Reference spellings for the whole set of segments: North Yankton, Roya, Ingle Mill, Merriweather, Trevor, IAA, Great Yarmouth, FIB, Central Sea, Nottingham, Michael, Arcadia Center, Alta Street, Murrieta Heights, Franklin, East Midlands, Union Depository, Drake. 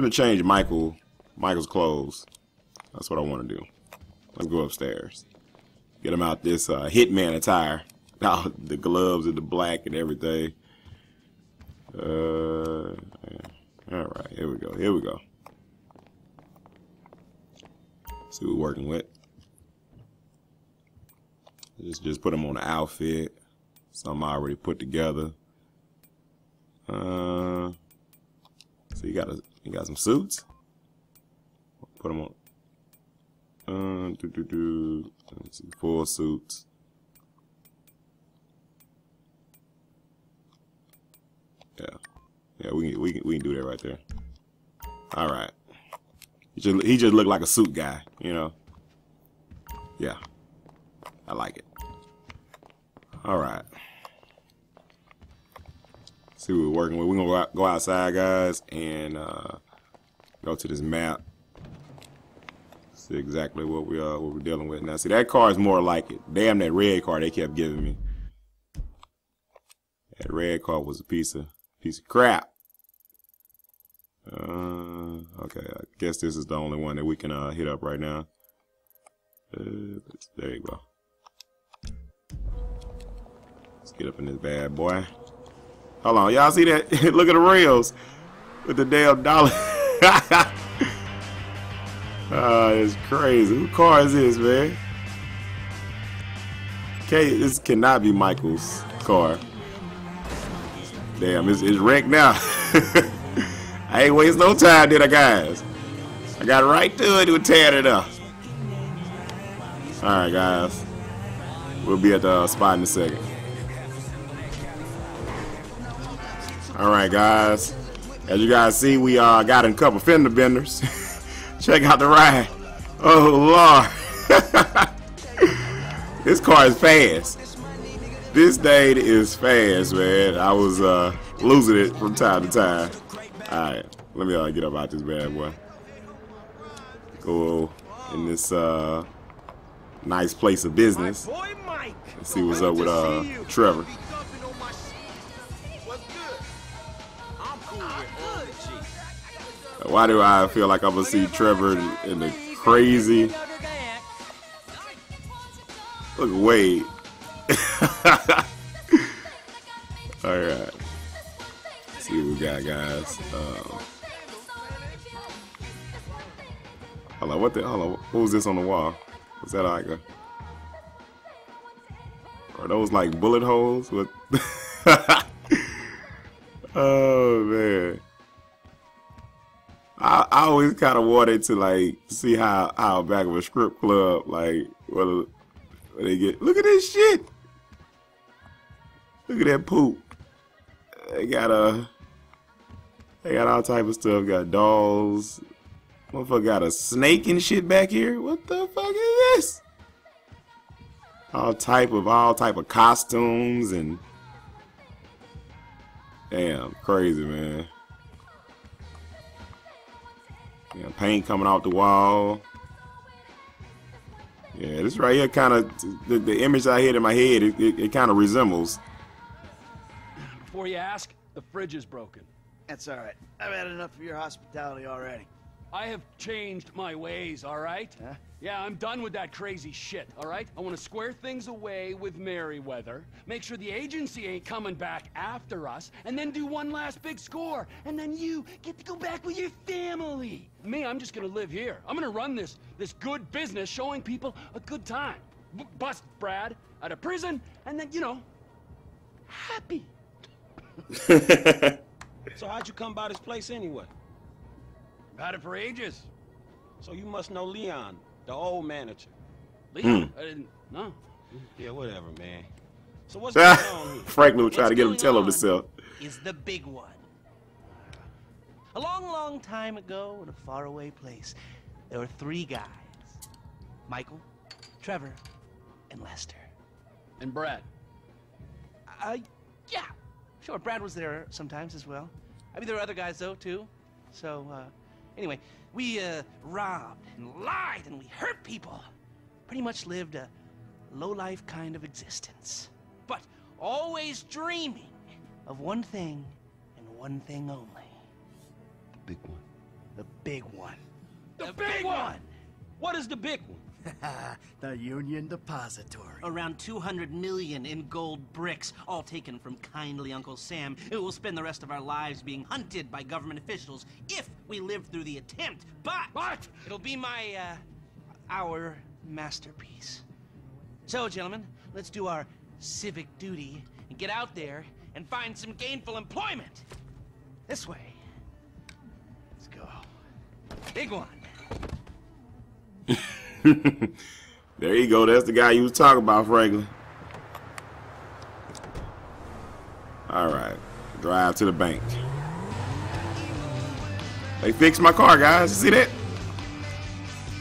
I'm gonna change Michael's clothes. That's what I want to do. Let's go upstairs. Get him out this hitman attire. Now the gloves and the black and everything. All right, here we go. Here we go. See what we're working with. Just put him on an outfit. Something I already put together. So you got some suits. Put them on. Let's see, full suits. Yeah, we can do that right there. All right. He just looked like a suit guy, you know. Yeah, I like it. All right. See what we're working with. We're gonna go outside, guys, and go to this map. See exactly what we're dealing with now. See, that car is more like it. Damn, that red car they kept giving me. That red car was a piece of crap. Okay, I guess this is the only one that we can hit up right now. There you go. Let's get up in this bad boy. Hold on, y'all see that? Look at the rails with the damn dollar. Ah, it's crazy. Who car is this, man? Okay, this cannot be Michael's car. Damn, it's wrecked now. I ain't waste no time, did I, guys? I got right to it and tear it up. All right, guys. We'll be at the spot in a second. All right, guys. As you guys see, we got in a couple fender benders. Check out the ride. Oh, Lord. This car is fast. This day is fast, man. I was losing it from time to time. All right, let me get up out this bad boy. Go in this nice place of business. Let's see what's up with Trevor. Why do I feel like I'm gonna see Trevor in the crazy? Look, Wade. All right. See what we got, guys. Hold on, hold on, what was this on the wall? Was that like a? Are those like bullet holes? What? Oh man. I always kind of wanted to like see how back of a strip club like what they get. Look at this shit. Look at that poop. They got all type of stuff. Got dolls. Motherfucker got a snake and shit back here. What the fuck is this? All type of costumes and damn crazy, man. Yeah, paint coming off the wall. Yeah, this right here kind of the image I had in my head. It kind of resembles. Before you ask, the fridge is broken. That's all right. I've had enough of your hospitality already. I have changed my ways. All right. Huh? Yeah, I'm done with that crazy shit. All right. I want to square things away with Merriweather. Make sure the agency ain't coming back after us, and then do one last big score, and then you get to go back with your family. Me, I'm just gonna live here. I'm gonna run this good business, showing people a good time. Bust Brad out of prison, and then you know, happy. So how'd you come by this place anyway? Had it for ages. So you must know Leon, the old manager. Leon? I didn't know. Yeah, whatever, man. So what's going on here? Franklin will try to get him to tell himself. Is the big one. A long, long time ago in a faraway place, there were three guys. Michael, Trevor, and Lester. And Brad. Yeah. Sure, Brad was there sometimes as well. I mean, there were other guys, though, too. So, anyway, we robbed and lied and we hurt people. Pretty much lived a low-life kind of existence. But always dreaming of one thing and one thing only. The big one. The big one. The big one! What is the big one? The Union Depository. Around 200 million in gold bricks, all taken from kindly Uncle Sam, who will spend the rest of our lives being hunted by government officials if we live through the attempt. But it'll be my, our masterpiece. So, gentlemen, let's do our civic duty and get out there and find some gainful employment. This way. Let's go. Big one. There you go. That's the guy you was talking about, Franklin. All right. Drive to the bank. They fixed my car, guys. You see that?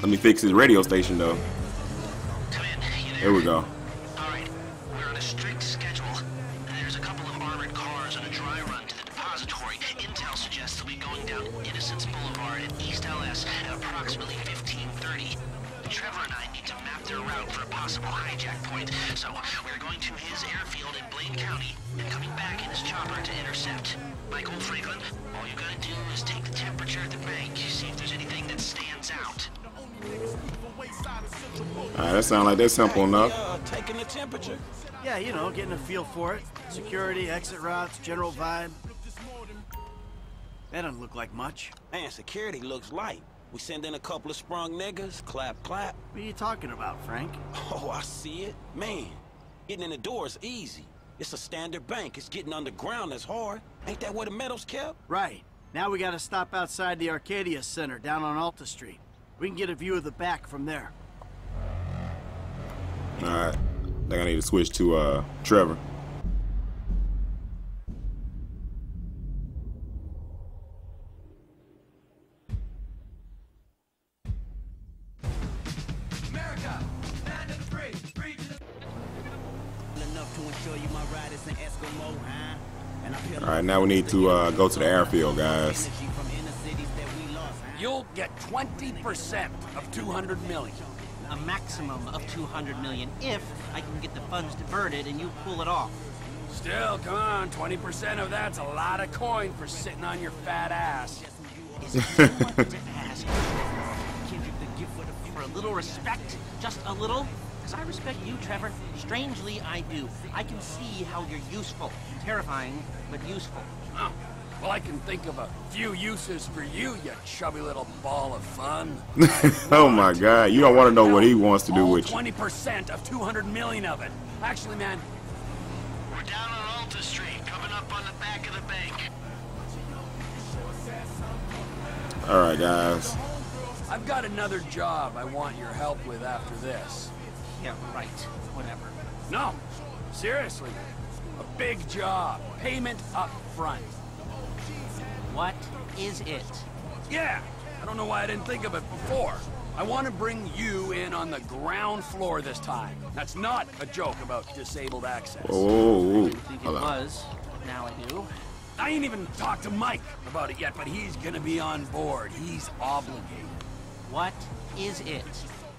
Let me fix his radio station, though. Come in. You there? There we go. All right. We're on a strict schedule. There's a couple of armored cars on a dry run to the depository. Intel suggests they'll be going down Innocence Boulevard in East LS at approximately 15:30. Trevor and I need to map their route for a possible hijack point, so we're going to his airfield in Blaine County and coming back in his chopper to intercept. Michael, Franklin, all you gotta do is take the temperature at the bank, see if there's anything that stands out. Alright, that sounds like that's simple enough. Taking the temperature. Yeah, you know, getting a feel for it. Security, exit routes, general vibe. That doesn't look like much. Man, security looks light. We send in a couple of sprung niggas, clap, clap. What are you talking about, Frank? Oh, I see it. Man, getting in the door is easy. It's a standard bank. It's getting underground that's hard. Ain't that where the metal's kept? Right. Now we gotta stop outside the Arcadia Center down on Alta Street. We can get a view of the back from there. Alright. I think I need to switch to Trevor. America, land of the free, free to the... Enough to ensure you my ride is an Eskimo, huh? Alright, now we need to go to the airfield, guys. You'll get 20% of 200 million. A maximum of 200 million if I can get the funds diverted and you pull it off. Still, come on, 20% of that's a lot of coin for sitting on your fat ass. Is it so much to ask? Can't you give for a little respect? Just a little? Because I respect you, Trevor. Strangely, I do. I can see how you're useful. Terrifying, but useful. Oh. Well, I can think of a few uses for you, you chubby little ball of fun. Oh my God, you don't want to know what he wants to do with you. 20% of 200 million of it. Actually, man, we're down on Alta Street, coming up on the back of the bank. All right, guys. I've got another job I want your help with after this. Yeah, right. Whatever. No, seriously, a big job. Payment up front. What is it? Yeah, I don't know why I didn't think of it before. I want to bring you in on the ground floor this time. That's not a joke about disabled access. Oh, I didn't think it was. Now I do. I ain't even talked to Mike about it yet, but he's gonna be on board. He's obligated. What is it?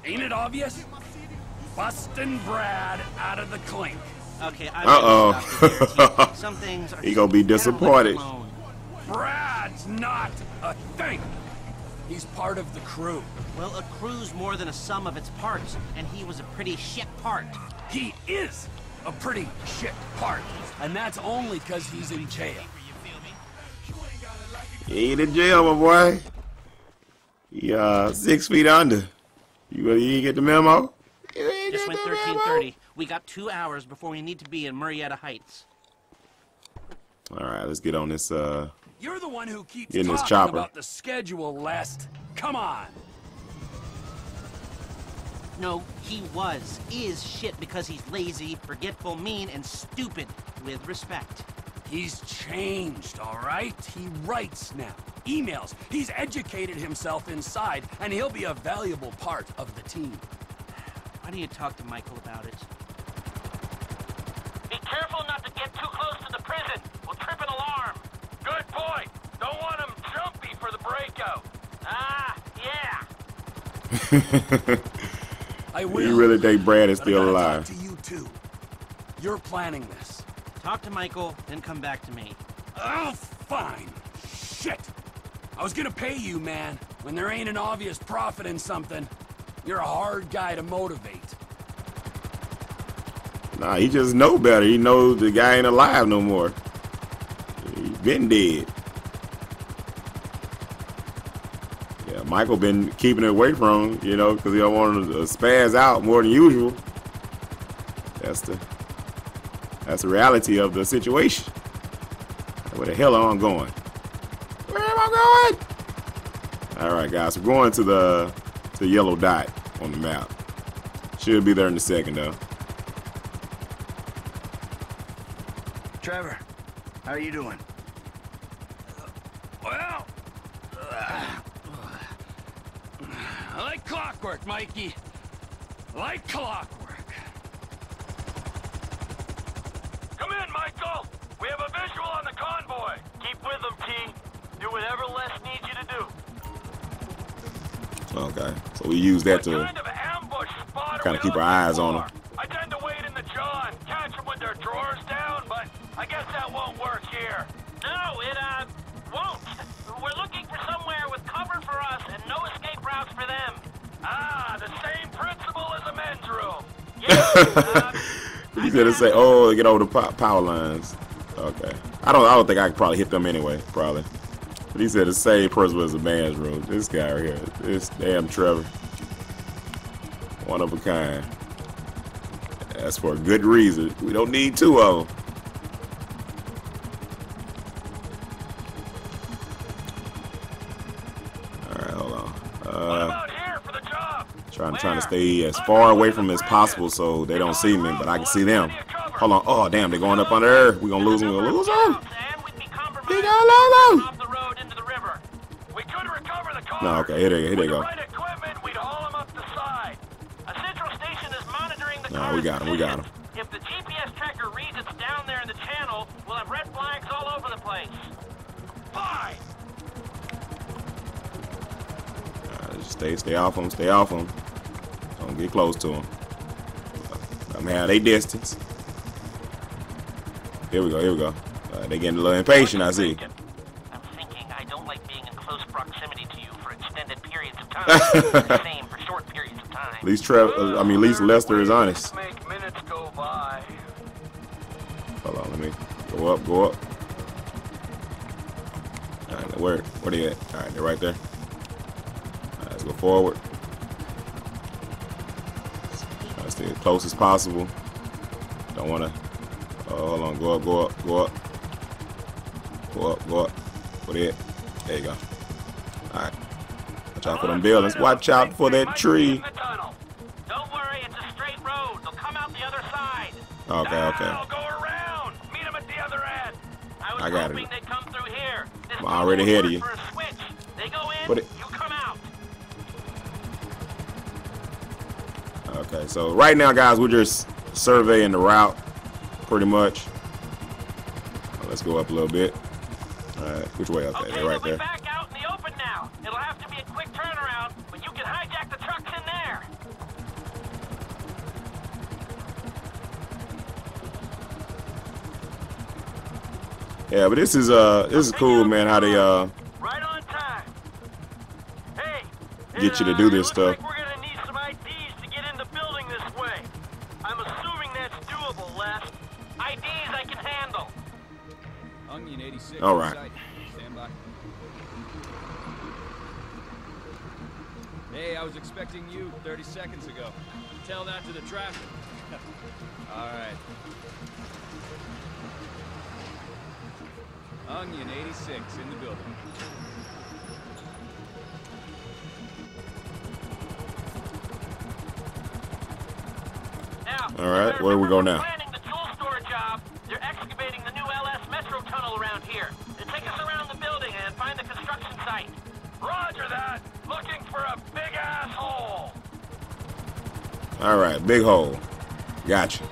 Ain't it obvious? Bustin' Brad out of the clink. Okay, I'm gonna stop here. Some things are. He gonna be disappointed. Brad's not a thing. He's part of the crew. Well, a crew's more than a sum of its parts, and he was a pretty shit part. He is a pretty shit part, and that's only because he's in jail. He ain't in jail, my boy. He, 6 feet under. You get the memo? Just went 13:30. We got 2 hours before we need to be in Murrieta Heights. All right, let's get on this, You're the one who keeps talking about the schedule, Lest. Come on. No, he is shit because he's lazy, forgetful, mean, and stupid with respect. He's changed, all right? He writes now, emails. He's educated himself inside, and he'll be a valuable part of the team. Why don't you talk to Michael about it? Be careful not to get too close to the prison. We'll trip an alarm. Good point. Don't want him jumpy for the breakout. Ah, yeah. I will. You really think Brad is still alive? Talk to you too. You're planning this. Talk to Michael, then come back to me. Oh, fine. Shit. I was gonna pay you, man, when there ain't an obvious profit in something. You're a hard guy to motivate. Nah, he just know better. He knows the guy ain't alive no more. He's been dead. Yeah, Michael been keeping it away from him, you know, because he don't want him to spaz out more than usual. That's the reality of the situation. Where the hell am I going? Where am I going? All right, guys, we're going to the yellow dot on the map. Should be there in a second, though. Trevor, how are you doing? Well, like clockwork, Mikey. Like clockwork. Come in, Michael. We have a visual on the convoy. Keep with them, T. Do whatever Les needs you to do. Okay, so we use that to kind of keep our eyes on them. I tend to wait in the John, catch them with their drawers down, but I guess that won't work here. No, it won't. We're looking for somewhere with cover for us and no escape routes for them. Ah, the same principle as a men's room. Yeah. You gotta say, oh, get over the power lines. Okay, I don't think I could probably hit them anyway, probably. But he said the same principle as a man's room. This guy right here, this damn Trevor, one of a kind. That's for a good reason. We don't need two of them. All right, hold on. What about here for the job? Trying to stay as far away from them as possible so they don't see me, but I can see them. Hold on. Oh, damn, they're going up under her. We're going to lose them. We're going to lose them. They're going to lose them. No, okay. Here they go. No, we got him. We got him. If the GPS tracker reads it's down there in the channel, we'll have red flags all over the place. Fine. Just stay off them. Stay off them. Don't get close to them. I'm out they distance. Here we go, here we go. They're getting a little impatient, I see. I'm thinking I don't like being in close proximity to you for extended periods of time. The same for short periods of time. At least Lester is honest. Make minutes go by. Hold on, let me go up. Alright, where they at? Alright, they're right there. Alright, let's go forward. Try to stay as close as possible. Don't wanna hold on, go up. Put it. There you go. All right. Watch out for them buildings. Watch out for that tree. Don't worry, it's a straight road. They'll come out the other side. Okay. I'll go around. Meet them at the other end. I got it. I'm already ahead of you. They go in. Put it. You come out. Okay. So right now, guys, we're just surveying the route. Pretty much. Well, let's go up a little bit. All right, which way up there? Okay, right there. Back out in the open now. It'll have to be a quick turnaround, but you can hijack the trucks in there. Yeah, but this is cool, man. How they right on time. Hey, get you to do this stuff. All right. Stand by. Hey, I was expecting you 30 seconds ago. Tell that to the traffic. All right. Onion 86 in the building. Now, all right, where do we go now? All right, big hole. Gotcha.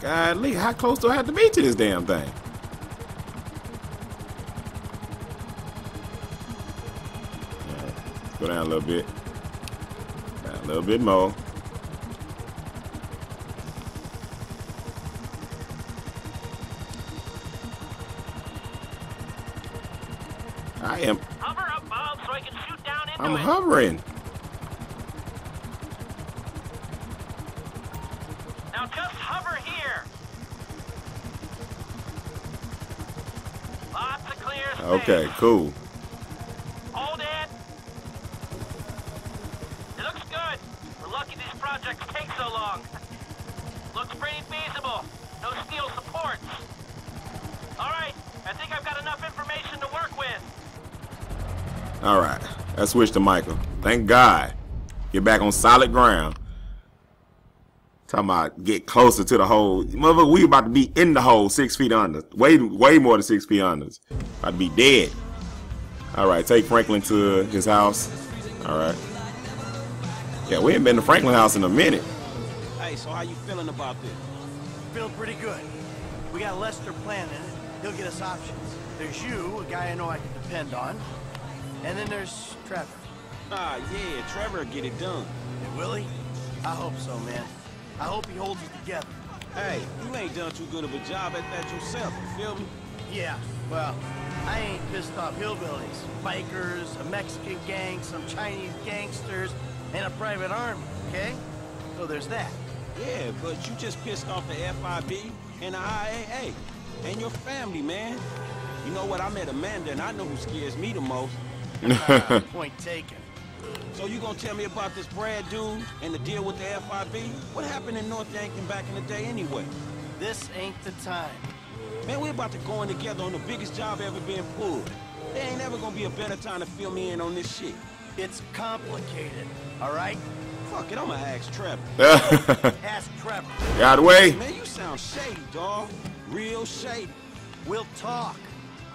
Godly, how close do I have to be to this damn thing? All right, let's go down a little bit. Down a little bit more. I am. Hover up, Bob, so I can shoot down into it. I'm hovering. Now just hover here. Lots of clear space. Okay, cool. Hold it. It looks good. We're lucky these projects take so long. Looks pretty feasible. No steel supports. All right, I think I've got enough information to work with. All right, I switched to Michael. Thank God. Get back on solid ground. Talking about get closer to the hole. Motherfucker, we about to be in the hole 6 feet under. Way more than 6 feet under. About to be dead. All right, take Franklin to his house. All right. Yeah, we ain't been to Franklin's house in a minute. Hey, so how you feeling about this? Feeling pretty good. We got Lester planning. He'll get us options. There's you, a guy I know I can depend on. And then there's Trevor. Ah, yeah, Trevor will get it done. And will he? I hope so, man. I hope he holds it together. Hey, you ain't done too good of a job at that yourself, you feel me? Yeah, well, I ain't pissed off hillbillies, bikers, a Mexican gang, some Chinese gangsters, and a private army, okay? So there's that. Yeah, but you just pissed off the FIB and the IAA and your family, man. You know what? I met Amanda, and I know who scares me the most. Point taken. So you gonna tell me about this Brad dude and the deal with the FIB? What happened in North Yankton back in the day anyway? This ain't the time. Man, we're about to go in together on the biggest job ever been pulled. There ain't ever gonna be a better time to fill me in on this shit. It's complicated, all right? Fuck it, I'ma ask Trevor. Ask Trevor. Got away. Man, you sound shady, dawg. Real shady. We'll talk,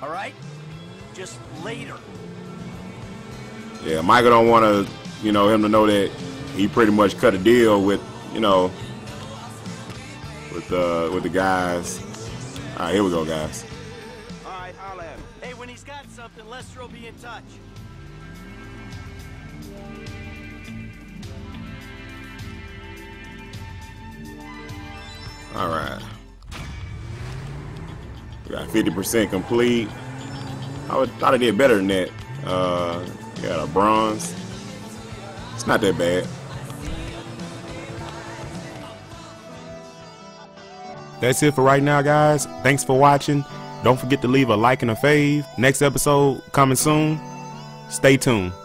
all right? Just later. Yeah, Michael don't want to, you know, him to know that he pretty much cut a deal with, you know, with the guys. All right, here we go, guys. All right, holla at him. Hey, when he's got something, Lester will be in touch. All right. We got 50% complete. I thought I did better than that. Got a bronze. It's not that bad. That's it for right now, guys. Thanks for watching. Don't forget to leave a like and a fave. Next episode coming soon. Stay tuned.